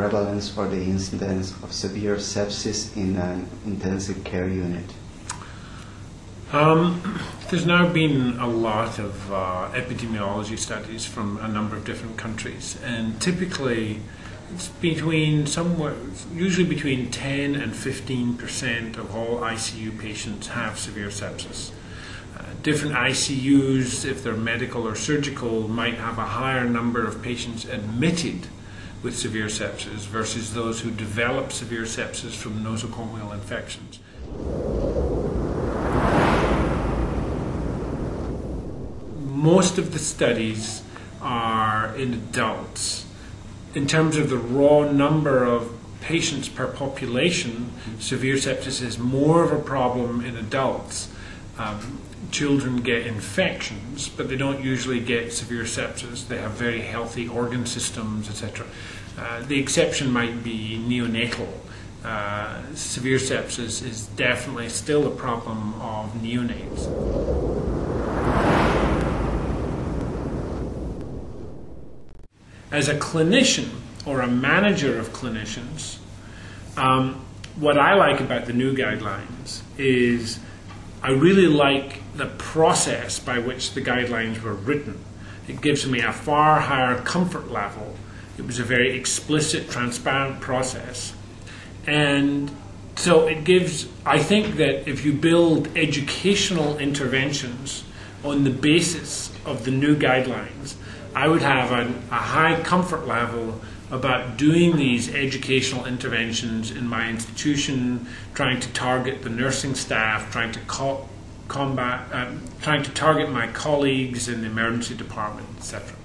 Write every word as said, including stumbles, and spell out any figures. prevalence or the incidence of severe sepsis in an intensive care unit? Um, there's now been a lot of uh, epidemiology studies from a number of different countries, and typically it's between somewhere, usually between ten and fifteen percent of all I C U patients have severe sepsis. Uh, different I C Us, if they're medical or surgical, might have a higher number of patients admitted with severe sepsis versus those who develop severe sepsis from nosocomial infections. Most of the studies are in adults. In terms of the raw number of patients per population, severe sepsis is more of a problem in adults. Um, children get infections, but they don't usually get severe sepsis. They have very healthy organ systems, et cetera. Uh, the exception might be neonatal. Uh, severe sepsis is definitely still a problem of neonates. As a clinician or a manager of clinicians, um, what I like about the new guidelines is I really like the process by which the guidelines were written. It gives me a far higher comfort level. It was a very explicit, transparent process. And so it gives, I think that if you build educational interventions on the basis of the new guidelines, I would have a, a high comfort level about doing these educational interventions in my institution, trying to target the nursing staff, trying to co combat, um, trying to target my colleagues in the emergency department, et cetera.